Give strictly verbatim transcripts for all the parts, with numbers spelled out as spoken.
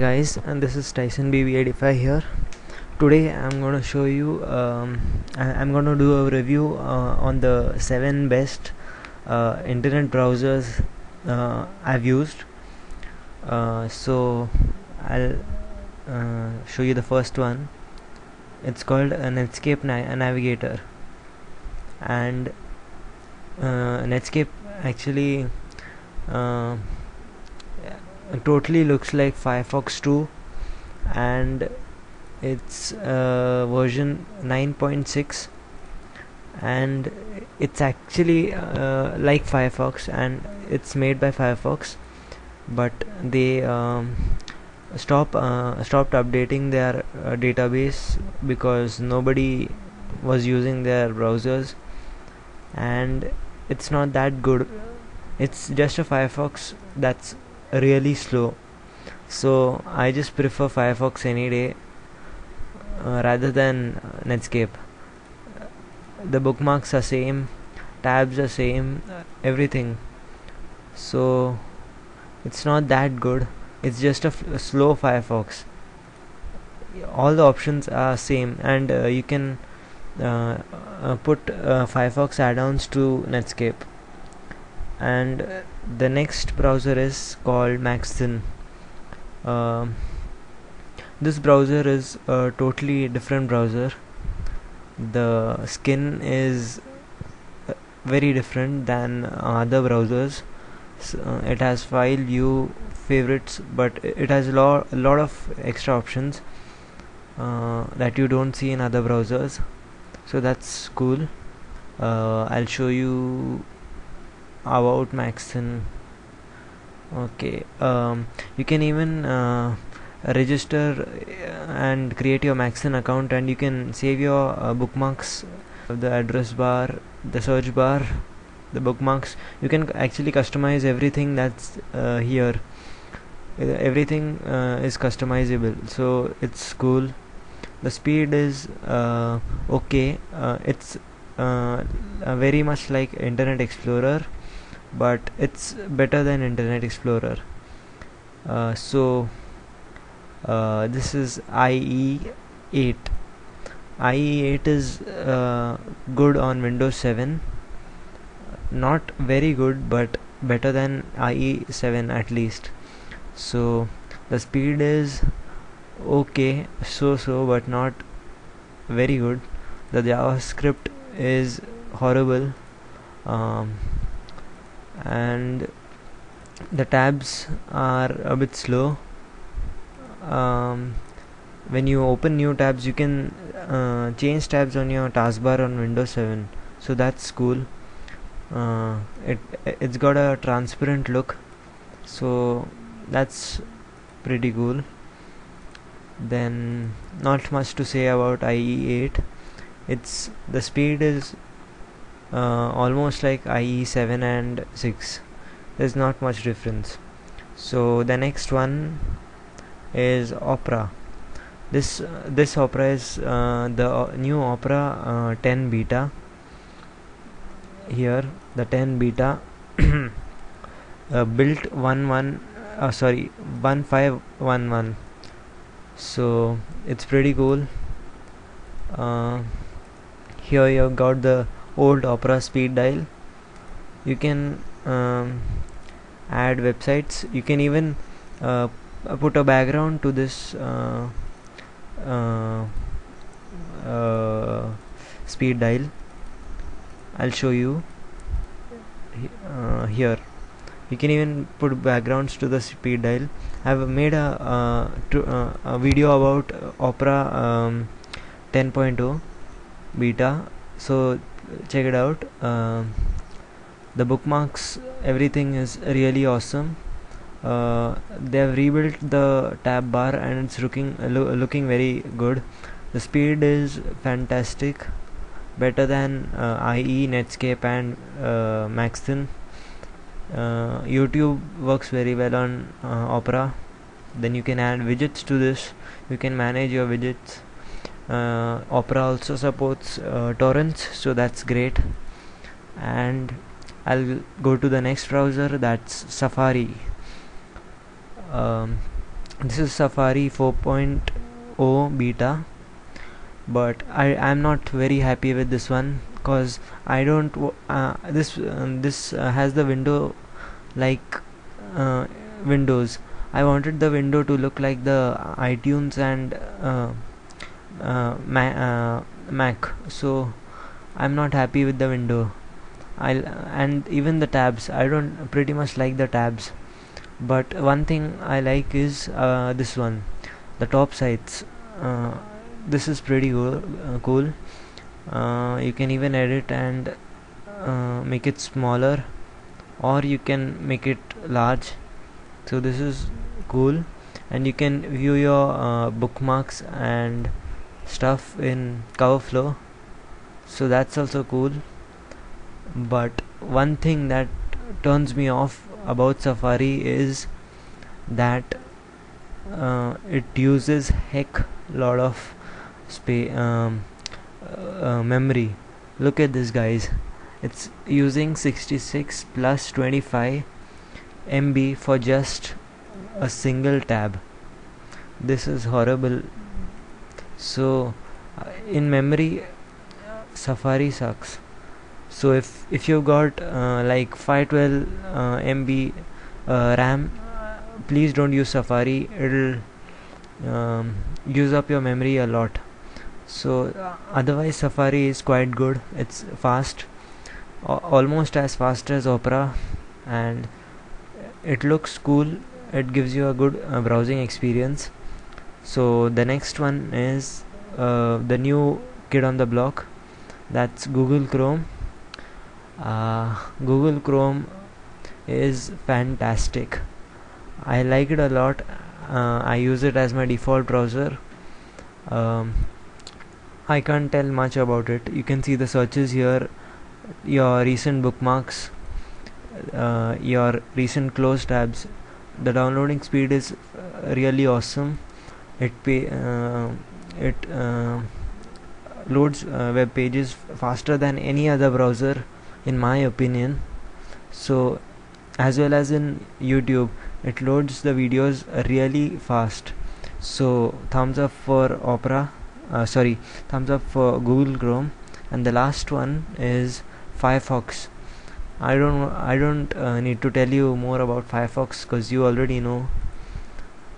Guys, and this is Tyson B B eighty-five here. Today I'm gonna show you um, I'm gonna do a review uh, on the seven best uh, internet browsers uh, I've used. Uh, so I'll uh, show you the first one. It's called a Netscape Navigator, and uh, Netscape actually uh, totally looks like Firefox two, and it's uh, version nine point six, and it's actually uh, like Firefox, and it's made by Firefox, but they um, stop uh, stopped updating their uh, database because nobody was using their browsers, and it's not that good. It's just a Firefox that's really slow, so I just prefer Firefox any day uh, rather than Netscape. The bookmarks are same, tabs are same, everything, so it's not that good. It's just a, f a slow Firefox. All the options are same, and uh, you can uh, uh, put uh, Firefox add-ons to Netscape. And the next browser is called Maxthon. Uh, this browser is a totally different browser. The skin is very different than other browsers. So, uh, it has file, view, favorites, but it has a lot, a lot of extra options uh, that you don't see in other browsers, so that's cool. uh, I'll show you about Maxthon. Okay, um, you can even uh, register and create your Maxthon account, and you can save your uh, bookmarks, the address bar, the search bar, the bookmarks. You can actually customize everything that's uh, here. Everything uh, is customizable, so it's cool. The speed is uh, okay. Uh, it's uh, very much like Internet Explorer, but it's better than Internet Explorer. Uh, so uh, this is I E eight. I E eight is uh, good on Windows seven, not very good, but better than I E seven at least. So the speed is okay, so so but not very good. The JavaScript is horrible, um, and the tabs are a bit slow. Um, when you open new tabs, you can uh, change tabs on your taskbar on Windows seven, so that's cool. Uh, it it's got a transparent look, so that's pretty cool. Then not much to say about I E eight. It's the speed is Uh, almost like I E seven and six. There's not much difference. So the next one is Opera. This uh, this Opera is uh, the uh, new Opera uh, ten beta. Here the ten beta uh, built one one uh, sorry one five one one. So it's pretty cool. Uh, here you've got the old Opera speed dial. You can um, add websites. You can even uh, put a background to this uh, uh, uh, speed dial. I'll show you uh, here. You can even put backgrounds to the speed dial. I've made a, uh, to, uh, a video about Opera um, ten point oh beta, so check it out. Uh, the bookmarks, everything is really awesome. Uh, they have rebuilt the tab bar, and it's looking lo looking very good. The speed is fantastic, better than uh, I E, Netscape, and uh, Maxthon. Uh, YouTube works very well on uh, Opera. Then you can add widgets to this. You can manage your widgets. Uh, Opera also supports uh, torrents, so that's great. And I'll go to the next browser, that's Safari. Um, This is Safari four point oh beta, but I am not very happy with this one, cause I don't uh, this uh, this uh, has the window like uh, Windows. I wanted the window to look like the iTunes and uh, uh, Ma uh, Mac, so I'm not happy with the window. I'll and even the tabs, I don't pretty much like the tabs, but one thing I like is uh, this one, the top sites. Uh, this is pretty uh, cool. Uh, you can even edit and uh, make it smaller, or you can make it large, so this is cool. And you can view your uh, bookmarks and stuff in cover flow, so that's also cool. But one thing that turns me off about Safari is that uh, it uses heck lot of space, um, uh, memory. Look at this, guys, it's using sixty-six plus twenty-five M B for just a single tab. This is horrible. So uh, in memory, Safari sucks. So if if you've got uh, like five twelve uh, M B uh, RAM, please don't use Safari. It'll um, use up your memory a lot. So otherwise, Safari is quite good. It's fast, almost as fast as Opera, and it looks cool. It gives you a good uh, browsing experience. So the next one is uh, the new kid on the block. That's Google Chrome. Uh, Google Chrome is fantastic. I like it a lot. uh, I use it as my default browser. um, I can't tell much about it. You can see the searches here, your recent bookmarks, uh, your recent closed tabs. The downloading speed is really awesome. It pay, uh, it uh, loads uh, web pages faster than any other browser, in my opinion. So as well as in YouTube, it loads the videos really fast. So thumbs up for Opera, uh, sorry thumbs up for Google Chrome. And the last one is Firefox. I don't I don't uh, need to tell you more about Firefox, because you already know.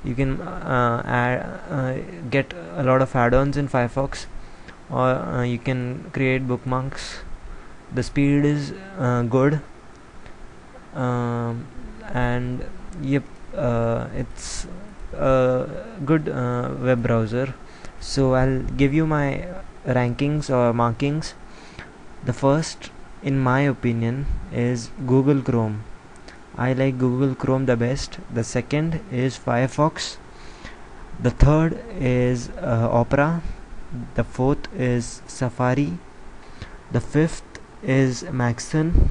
You can uh, add, uh, get a lot of add-ons in Firefox, or uh, you can create bookmarks. The speed is uh, good, um, and yep, uh, it's a good uh, web browser. So I'll give you my rankings or markings. The first, in my opinion, is Google Chrome. I like Google Chrome the best. The second is Firefox. The third is uh, Opera. The fourth is Safari. The fifth is Maxthon.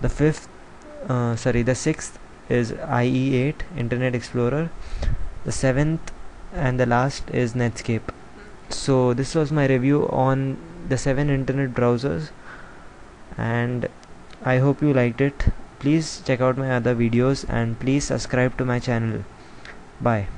The fifth uh, sorry the sixth is I E eight, Internet Explorer. The seventh and the last is Netscape. So this was my review on the seven internet browsers, and I hope you liked it. Please check out my other videos, and please subscribe to my channel. Bye.